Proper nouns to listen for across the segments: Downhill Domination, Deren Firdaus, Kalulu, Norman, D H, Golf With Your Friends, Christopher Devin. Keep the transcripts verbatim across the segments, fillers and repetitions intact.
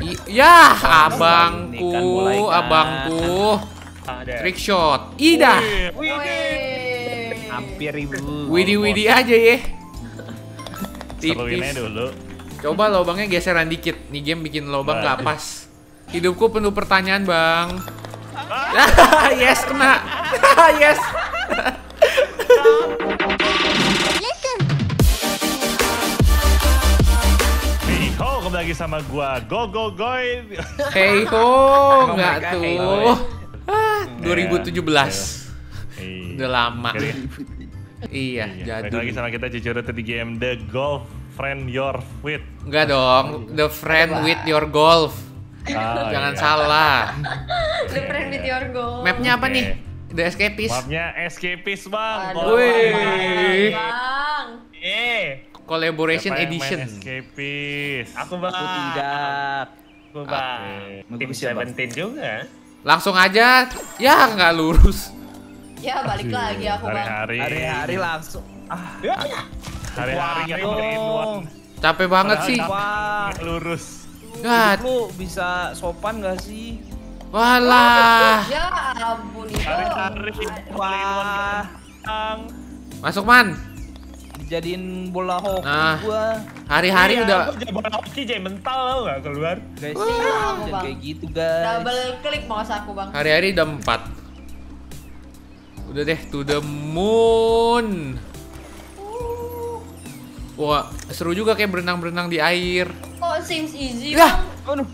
I ya, abangku, abangku. Trick shot. Ida. Hampir ribu. Widi-widi aja ya. Tipis dulu. Coba lobangnya geseran dikit. Nih game bikin lobang gak pas. Hidupku penuh pertanyaan, Bang. Yes, kena. Yes. Kembali lagi sama gua, go go goy. Hey ho, enggak tuh. Hey, oh. Ah, dua ribu tujuh belas. Yeah. Yeah. Udah lama. Iya, iya, jadi lagi sama kita Cicorot di game The Golf Friend Your With. Enggak dong, The Friend Coba. With Your Golf. Oh, jangan iya. salah. The Friend With Your Golf. Mapnya apa okay. nih? The Escapist. Mapnya Escapist, Bang. Wih. Eh. Collaboration Edition. Escapist. Aku bang. Aku tidak. Aku bang. Okay. Tim Seventeen juga. Langsung aja. Ya nggak lurus. Ya balik Aduh. lagi aku bang. Hari-hari langsung. Ah. Hari-hari aku. Capek banget sih. Wah. Lurus. Gak. Lu bisa sopan nggak sih? Walah. Ya ampun itu. Hari-hari. Wah. Masuk man. Jadiin bola hoki nah, gua. Hari-hari iya, udah bola hoki jadi mental lo gak keluar. Guys, uh, jangan kayak gitu, guys. Double klik mouse aku, Bang. Hari-hari udah empat. Udah deh, to the moon. Uh. Wah, seru juga kayak berenang-berenang di air. Oh, seems easy. Lah, aduh.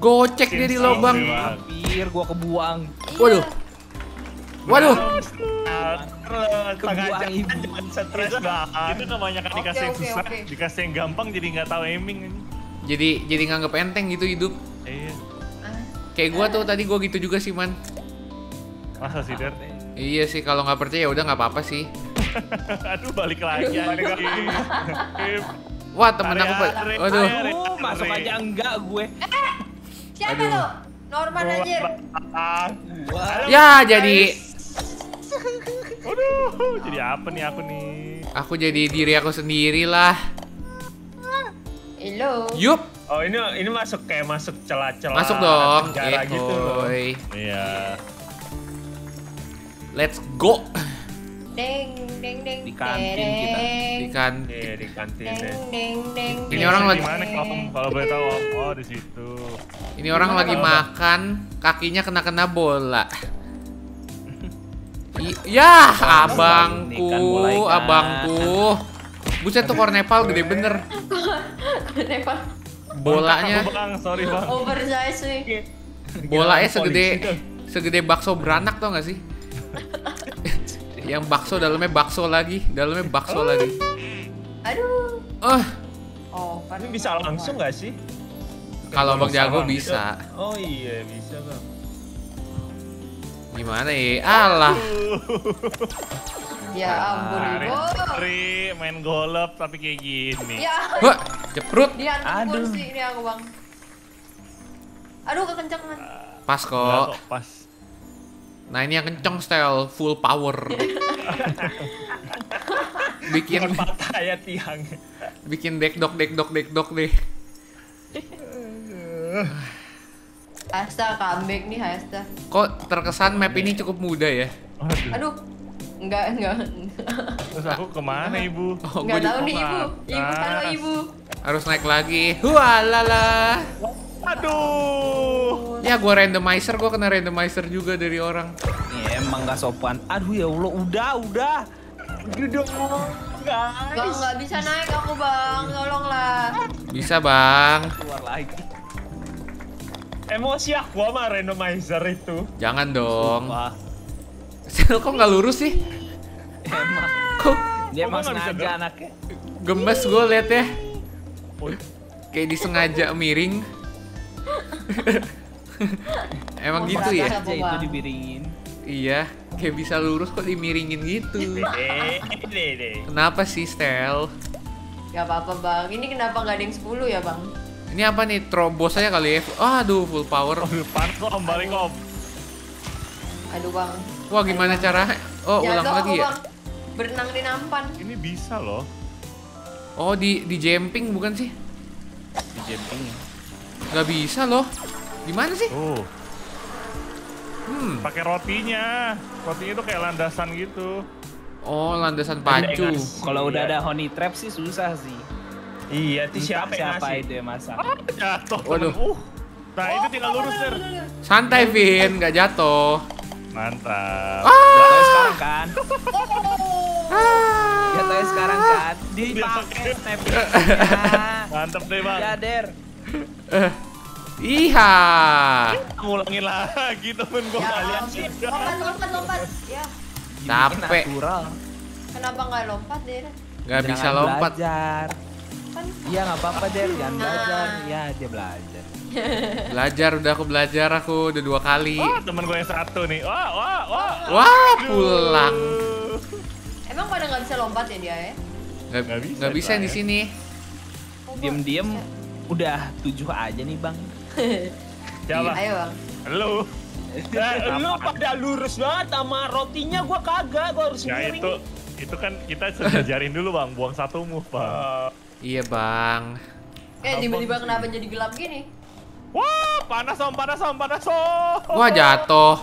Gocek dia di lubang. Hampir gua kebuang. Waduh. Waduh. Kebuang ibu. Itu namanya kan dikasih yang susah, dikasih yang gampang jadi nggak tahu aiming. Jadi jadi nganggep enteng gitu hidup. Iya. Kayak gua tuh tadi gua gitu juga sih man. Masa sih Der? Iya sih kalau nggak percaya udah nggak apa-apa sih. Aduh balik lagi. Wah temen aku. Aduh. Masuk aja enggak gue. Siapa lo? Norman anjir. Ya jadi. Aduh, jadi apa nih aku nih? Aku jadi diri aku sendiri lah. Hello. Yup. Oh ini ini masuk kayak masuk celah-celah. Masuk dong. Penjara yeah, gitu. Iya. Let's go. Deng deng deng. Di kantin kita. Di kantin. Yeah, di kantin deng deng deng. Ini orang lagi mana kalau boleh tahu? Oh di situ. Ini orang dimana lagi makan, kakinya kena-kena bola. I ya, abangku, abangku. Buset tuh kornepal gede bener. Kornepal. Bolanya. Sorry bang. Oversize sih. Bolanya segede, segede bakso beranak tau gak sih? Yang bakso dalamnya bakso lagi, dalamnya bakso lagi. Aduh. Ah. Oh, ini bisa langsung gak sih? Kalau Bang Jago bisa. Oh iya bisa bang. Gimana ya? Alah. Ya ampun, Hari main golf tapi kayak gini. Ya. Wah, jeprut. Dia aduh. Kursi ini aku, Bang. Aduh, kekencangan. Pas kok. Nggak, kok. Pas. Nah, ini yang kenceng style full power. Bikin patah ya tiang. Bikin dekdok dekdok dekdok deh. Asta comeback nih Asta. Kok terkesan map ini cukup mudah ya? Aduh, Aduh. enggak enggak. Terus aku kemana ibu? Oh, enggak tahu nih ibu. Ibu kalau ibu. Harus naik lagi. Hualala. Aduh. Ya gua randomizer, gua kena randomizer juga dari orang. Ya, emang nggak sopan. Aduh ya Allah, udah udah. Duduk guys. Bang nggak bisa naik aku bang, tolonglah. Bisa bang. Keluar lagi. Emosi aku sama randomizer itu. Jangan dong. Sel kok nggak lurus sih? Emang. Kok dia mas sengaja anaknya. Gemes gue liat ya. Kayak disengaja miring. Emang gitu ya? Itu dimiringin. Iya. Kayak bisa lurus kok dimiringin gitu. Kenapa sih Stel? Gak apa-apa bang. Ini kenapa nggak ada yang sepuluh ya bang? Ini apa nih? Terobos aja kali ya? Aduh, full power. Aduh, parkom, balik om. Aduh bang. Wah, gimana cara? Oh, ulang lagi ya? Berenang di nampan. Ini bisa loh. Oh, di di jumping bukan sih? Di jumping ya? Gak bisa loh. Gimana sih? Oh. Hmm. Pakai rotinya. Rotinya tuh kayak landasan gitu. Oh, landasan pacu. Kalau udah ada honey trap sih susah sih. Iya, itu siapa yang ngasih? Siapa itu yang masak? Oh, jatuh. Waduh. Uh. Nah, itu tinggal lurus, Sir. Santai, Vin. Gak jatuh. Mantap. Jatuhnya sekarang kan? Jatuhnya sekarang kan? Dipakai step-nya. Mantap deh, Bang. Ya, Der. Iya. Ngulangin lagi temen gue kalian. Lompat, lompat, lompat. Ya. Capek. Kenapa nggak lompat, Der? Nggak bisa lompat. Iya nggak apa-apa, Der. Jangan belajar. Iya, dia belajar. Belajar, udah aku belajar, aku udah dua kali. Oh, temen gue yang satu nih. Wah, wah, wah. Wah, pulang. Emang pada nggak bisa lompat ya dia ya? Nggak bisa. Nggak bisa di sini. Diam-diam. Udah tujuh aja nih, Bang. Jalan. Ayo, Bang. Halo. Nah, lu pada lurus banget sama rotinya, gua kagak, gua harus miring. Ya itu, itu kan kita sejajarin dulu, Bang. Buang satu move, Bang. Iya, Bang. Eh, tiba-tiba kenapa jadi gelap gini? Wah, panas om, panas om, panas om. Wah, jatuh.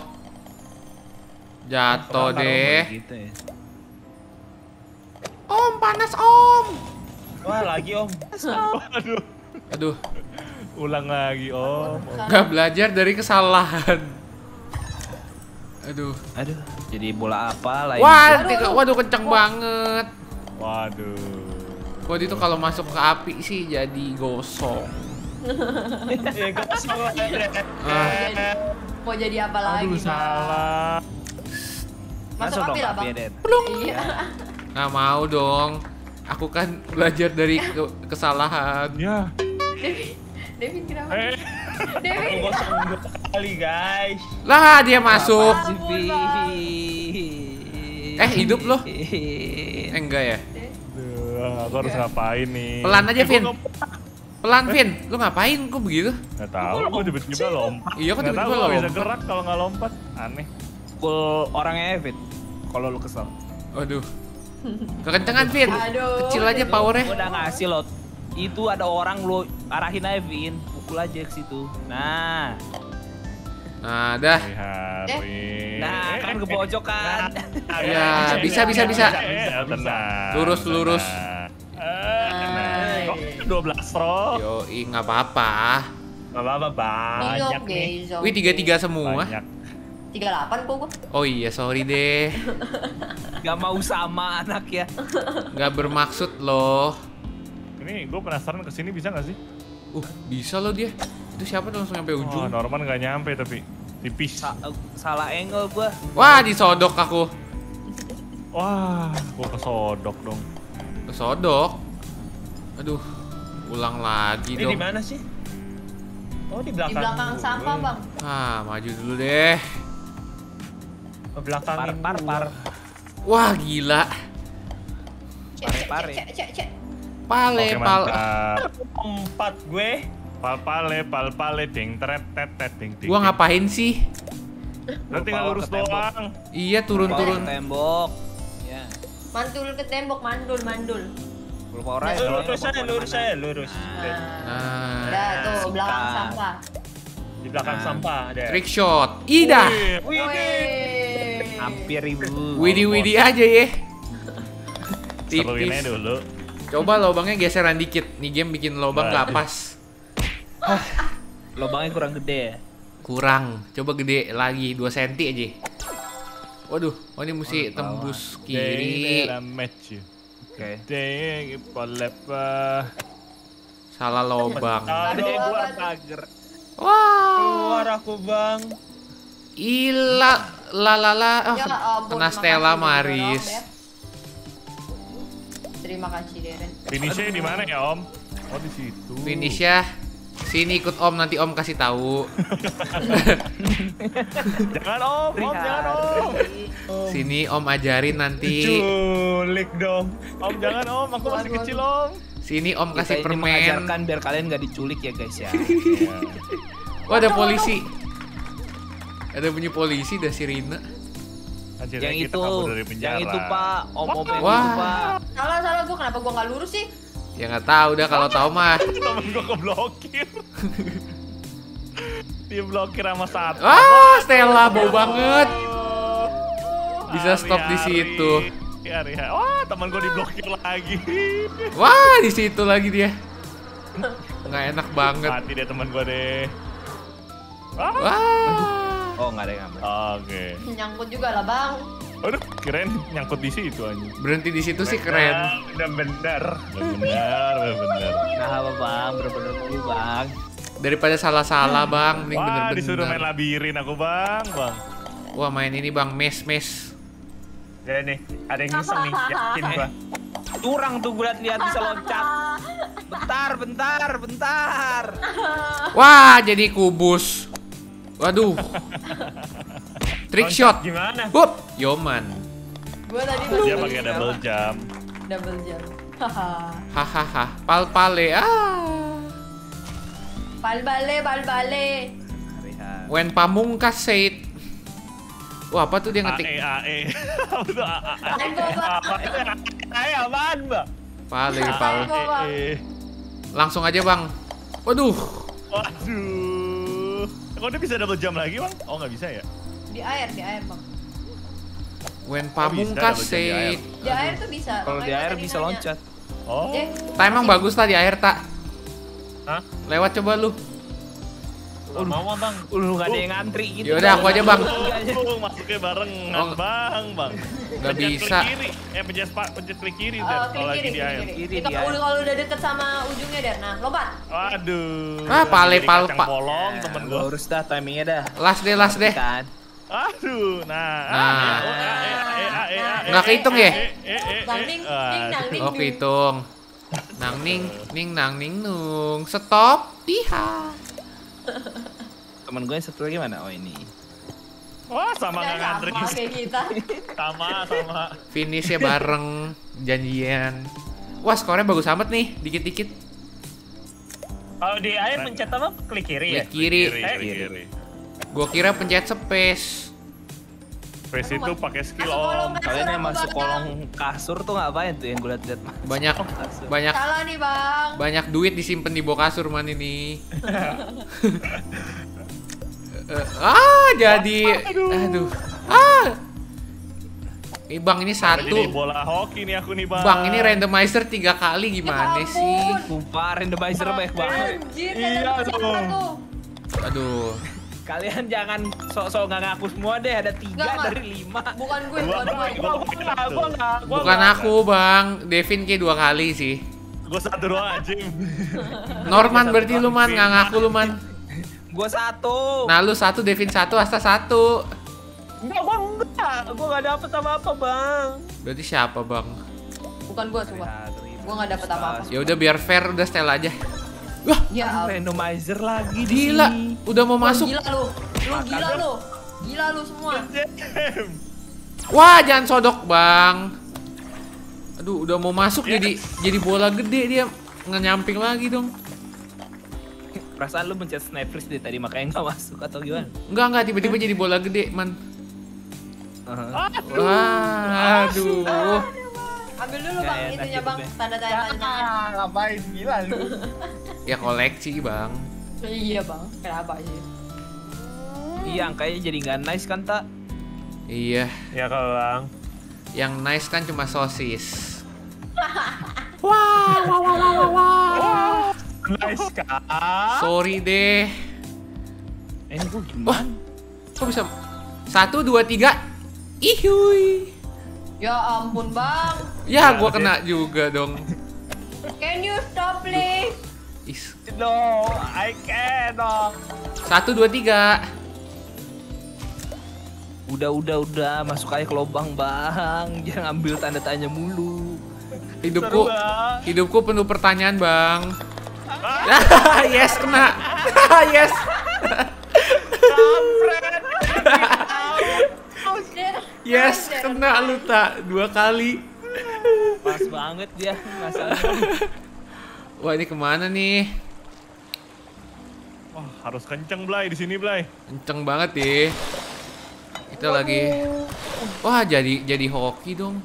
Jatuh deh. Gitu ya. Om, panas om. Wah, lagi om. Aduh. Aduh, ulang lagi om. Gak belajar dari kesalahan. Aduh, aduh. Jadi bola apa lagi? Waduh, waduh kenceng banget. Waduh. Kok itu kalau masuk ke api sih jadi gosong. Mau jadi apa lagi? Aduh, salah. Masuk api lah, Bang. Nggak mau dong. Aku kan belajar dari kesalahan. Ya. Devin kenapa? Eh. Devin gosong kali, guys. Lah, dia masuk. Eh, hidup loh. Eh, enggak ya? Duh, aku harus ngapain nih? Pelan aja, Vin. Pelan, Vin. Lu ngapain kok begitu? Enggak tahu, aku tiba-tiba lompat. Iya, kok tiba-tiba lompat. Bisa gerak kalau nggak lompat. Aneh. Pukul orangnya, Vin. Kalau lu kesel. Waduh. Kekencengan, Vin. Kecil aja powernya. Udah ngasih lo. Itu ada orang, lu arahin aja, Vin. Pukul aja ke situ. Nah. Nah, dah. Nah, kan kebocokan. Ya, bisa, bisa, bisa. Lurus, lurus. dua belas, Bro. Yoi, nggak apa-apa. Nggak apa-apa, banyak nih. Wih, tiga tiga semua. tiga delapan kok gua. Oh iya, sorry deh. Gak mau sama anak ya. Gak bermaksud loh. Ini gue penasaran kesini bisa gak sih? Uh, bisa loh dia. Itu siapa langsung sampai ujung? Oh, Norman gak nyampe tapi tipis. Sa salah angle gua. Wah, disodok aku. Wah, gua kesodok dong. Kesodok? Aduh, ulang lagi ini dong. Ini dimana sih? Oh, di belakang. Di belakang sampah, Bang. Ah, maju dulu deh. Belakangin par, par, par. Wah, gila. Pare-pare. Pale, pal. Empat gue. Pal-pale, pal-pale, ding, tret, tet, tet, ding, ding. Gua ngapain sih? Nanti tinggal lurus doang. Iya, turun-turun. Tembok. Ya. Mantul ke tembok, mandul, mandul. Lurusan, lurusan, lurusan, lurus. Nah. Udah tuh, belakang sampah. Di belakang sampah ada. Trick shot. Ida. Hampir ribu. Widi-widi aja ya. Tipis dulu. Coba lubangnya geseran dikit. Nih game bikin lubang gak pas. Lubangnya kurang gede ya? Kurang. Coba gede lagi dua senti aja. Waduh, oh ini mesti tembus kiri. Oke. Salah lubang. Wah. Keluar aku, Bang. Ila la la la. Oh, kena Stella Maris. Terima kasih, Deren. Finishnya di mana ya, Om? Oh, di situ. Finishnya sini, ikut Om, nanti Om kasih tahu. Jangan Om, Om jangan Om. Sini Om ajarin nanti. Culik dong. Om jangan Om, aku masih kecil Om. Sini Om kasih permen. Mengajarkan biar kalian nggak diculik ya guys ya. Wah, ada polisi. Ada bunyi polisi, ada sirine. Yang itu, yang itu Pak, Om-om yang itu Pak. Salah, salah, gua kenapa gua nggak lurus sih? Ya nggak tahu dah, kalau tahu mah. Temen gue keblokir. Dia blokir sama satu. Ah, Stella bau banget. Bisa stop di situ. Wah, temen gue diblokir lagi. Wah, di situ lagi dia. Nggak enak banget. Mati deh temen gue deh. Wah. Oh, nggak ada yang ngambil. Oke. Nyangkut juga lah bang. Aduh, keren nyangkut di situ aja. Berhenti di situ sih keren. Bener-bener. Bener-bener. Nah, apa bang, bener-bener mulu bang. Daripada salah-salah bang, mending bener-bener. Wah, disuruh main labirin aku bang, bang. Wah, main ini bang, mes-mes. Ya nih, ada yang ngiseng nih, yakin bang. Curang tuh gue lihat bisa loncat. Bentar, bentar, bentar. Wah, jadi kubus. Waduh. Trick shot. Gimana? Hup, Yoman. Gua tadi tuh dia pakai double jump. Double jump. Hahaha. Pal-pale. Ah. Pal-bale, pal-bale. Wen pamungkas said. Wah, apa tuh dia ngetik? A E A E. Apa tuh A E? Apaan, Mbak? Pale, pal. Langsung aja, Bang. Waduh. Waduh. Kok dia bisa double jump lagi, Bang? Oh, nggak bisa ya? Di air, di air bang. Wen pamungkas sih. Di air tuh bisa. Kalau di air bisa loncat. Oh. Tak emang bagus lah di air tak? Hah? Lewat coba lu. Mau bang? Lu nggak ada yang ngantri gitu. Yaudah aku aja bang. Masuknya barengan bang bang. Gak bisa. Eh pencet pencet klik kiri deh. Kalau lagi di air. Kalau udah deket sama ujungnya deh. Nah lompat. Waduh. Ah pale pal pak. Bolong temen gua. Harus dah timingnya dah. Las deh las deh. Aduh, nah, nah, nggak kehitung ya? Nang ning, ning nang ning. Oh kehitung, nang ning, ning nang ning nung. Stop, tiha. Temen gue yang satu lagi mana? Oh ini. Wah sama nggak ngantri. Sama sama. Finishnya bareng, janjian. Wah skornya bagus amat nih, dikit dikit. Kalau di air pencet apa? Klik kiri ya. Kiri. Gua kira pencet space. Space itu pakai skill om. Kalian yang masuk kolong kasur tuh ngapain tuh yang gue liat-liat? Banyak, banyak. Salah nih bang. Banyak duit disimpan di bawah kasur man ini. Ah jadi, aduh. Ah. Ini bang ini satu. Bola hoki nih aku nih bang. Bang ini randomizer tiga kali gimana sih? Kumpar randomizer banyak banget. Iya tuh. Aduh. Kalian jangan sok-sok nggak ngaku semua deh, ada tiga gak, dari lima. Bukan gue, bukan gue. Bukan aku bang, Devin kayak dua kali sih. Gue satu doang aja. Norman berarti lu man, nggak ngaku lu man. Gue satu. Nah lu satu, Devin satu, Asta satu. Enggak bang, enggak. Gue nggak dapet apa-apa bang. Berarti siapa bang? Bukan gue coba. Gue nggak dapet apa-apa. Ya udah biar fair, udah setel aja. Wah, ya, randomizer lagi di gila, sini. Udah mau oh, masuk. Gila lu, lu gila lu, gila lu semua. Wah, jangan sodok bang. Aduh, udah mau masuk yes. jadi jadi bola gede dia ngenyamping lagi dong. Perasaan lu mencet snipers deh tadi makanya nggak masuk atau gimana? Enggak enggak, tiba-tiba jadi bola gede man. Uh, aduh. Wah, aduh. aduh. Ambil dulu bang, itunya bang, tanda tanya tanyakan. Ngapain gila lu? Ya koleksi bang. Iya bang, kenapa sih? Iya angkanya jadi nggak nice kan tak? Iya. Ya kalau bang. Yang nice kan cuma sosis. Wah, wah, wah, wah, wah. Nice kan? Sorry deh. Eh, gue gimana? Kok bisa? Satu, dua, tiga. Ihuy. Ya ampun bang. Ya gua kena juga dong. Can you stop please? Is. No, I cannot. Satu dua tiga. Udah udah udah masuk aja ke lubang bang. Jangan ambil tanda tanya mulu. Hidupku hidupku penuh pertanyaan bang. Yes kena. Yes. Yes, kena lu tak dua kali. Pas banget dia masalahnya. Wah ini kemana nih? Wah harus kenceng Blay di sini Blay. Kenceng banget deh. Kita lagi. Wah jadi jadi hoki dong.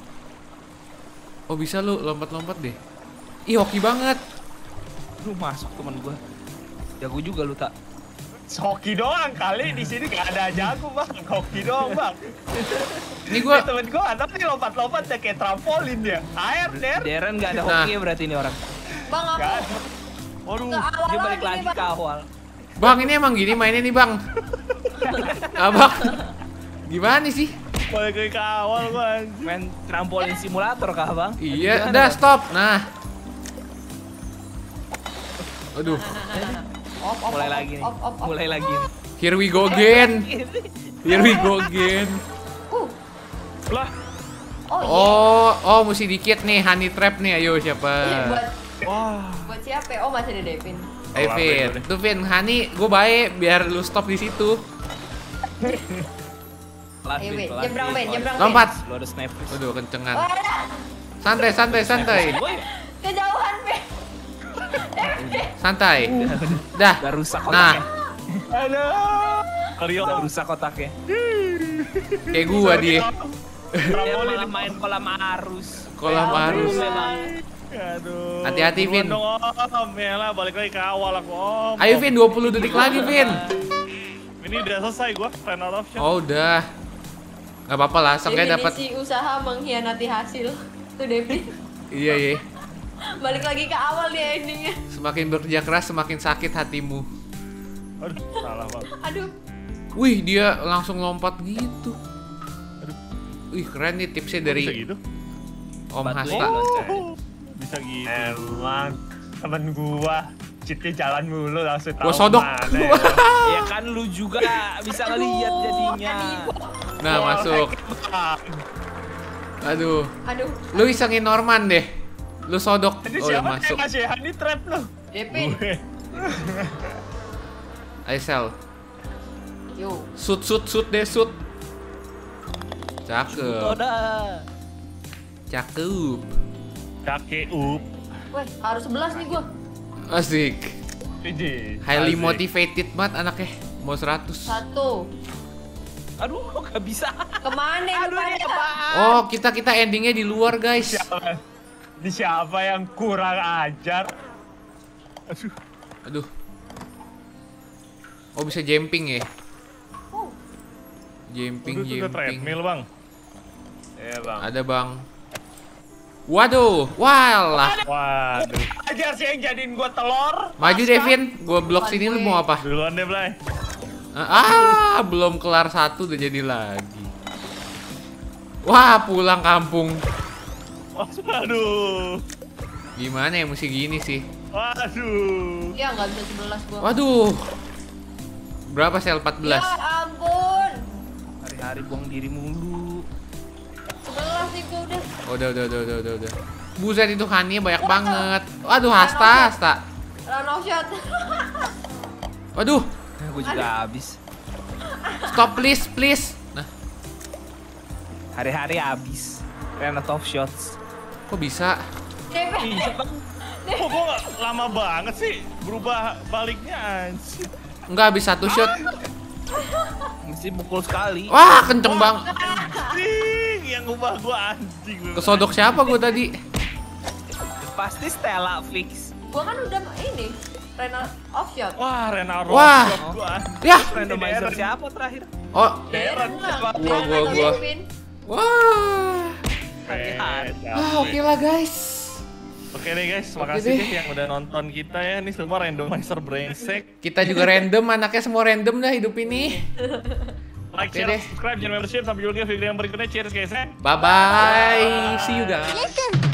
Oh bisa lu lompat-lompat deh. Ih, hoki banget. Lu masuk teman gua. Jago juga lu, tak. Hoki doang kali, di sini gak ada jago, Bang. Hoki doang, Bang. Ini gua temen gua anaknya lompat-lompat ya kayak trampolin dia. Air, Der. Deren gak ada hoki nah. Berarti ini orang. Bang, aku. Waduh, dia balik lagi ke awal. Bang, ini emang gini mainnya nih, Bang. Abang. Gimana sih? Balik ke awal, Bang. Main trampolin simulator kah, Bang? Iya, udah stop. Nah. Aduh. Op, op, mulai op, lagi, op, op, op, mulai op, op. lagi. Here we go again. Here we go again. Uh. Lah. Oh, oh, yeah. Oh, mesti dikit nih, honey trap nih. Ayo siapa? Ini buat, wow. Buat siapa? Oh, masih ada Devin. Devin, hey, tuh Vin, honey, gue baik biar lu stop di situ. Nyebrang Ben, nyebrang Ben. Lompat. Lu ada sniper. Aduh, kencengan. Oh, santai, santai, santai. Kejauhan Ben. Santai. Uh. Dah. Udah rusak otaknya. Halo. Nah. Udah rusak otaknya. Kayak gua dia. Dia malah main kolam arus. Kolam arus. Aduh. Hati-hati, Vin. Yalah, balik lagi ke awal aku. Om. Ayo, Vin, dua puluh detik lagi, Vin. Ini udah selesai gua, final option. Oh, udah. Gak apa-apa lah, seenggaknya dapat. Definisi usaha mengkhianati hasil. Tuh, Devin. Iya, iya. Balik lagi ke awal dia endingnya. Semakin bekerja keras, semakin sakit hatimu. Aduh, salah banget. Aduh. Wih, dia langsung lompat gitu. Aduh. Wih, keren nih tipsnya dari bisa gitu? Om Hasta. Oh, bisa gitu. Emang temen gua cheatnya jalan mulu langsung tahu. Gua sodok. Ya kan lu juga bisa ngelihat jadinya. Nah, masuk. Aduh. Aduh. Lu isengin Norman deh. Lu sodok, ini oh, siapa yang ngasih honey trap lu? Devin. Aisel. Yo. Sut, sut, sut deh, sut. Cakep. Cakep. Cakeup. Weh, harus sebelas nih gua. Asik. Highly motivated banget anaknya. Mau seratus. Satu. Aduh, gak bisa. Kemana? Aduh, ya, oh, kita kita endingnya di luar, guys. Siapa? Di siapa yang kurang ajar? Aduh. Aduh. Oh, bisa jumping ya? Oh. Jumping, jumping. Ada treadmill, Bang. Iya, Bang. Ada, Bang. Waduh. Walah. Waduh. Ajar sih yang jadiin gua telur. Maju, Devin. Gua blok sini, lu mau apa? Duluan deh, Blay. Ah, belum kelar satu udah jadi lagi. Wah, pulang kampung. Waduh. Gimana ya mesti gini sih? Waduh. Ya nggak bisa sebelas gua. Waduh. Berapa sel empat belas? Ya ampun. Hari-hari buang diri mulu. sebelas nih gua udah. Udah, udah, udah, udah, udah. Buset itu honey banyak Wah. banget. Waduh, Hasta, Hasta. Run off shot. Waduh. Eh, gua juga Aduh. habis. Stop please, please. Nah. Hari-hari habis. Run off shots. Kok bisa? Iya, Bang. Kok gua lama banget sih berubah baliknya anjir. Enggak habis satu shot. Mesti pukul sekali. Wah, kenceng Bang. Anjing, yang ubah gua anjing. Kesodok siapa gua tadi? Pasti Stella Flix. Gua kan udah ini, Renal off shot. Wah, Renal off shot gua. Yah, randomizer siapa terakhir? Oh, gua gua gua. Wah. Ah, oke lah guys. Oke deh guys, makasih deh yang udah nonton kita ya. Ini semua randomizer brengsek. Kita juga random, anaknya semua random dah hidup ini. Like, share, subscribe, jangan lupa share. Sampai jumpa di video yang berikutnya. Cheers guys. Bye bye. See you guys.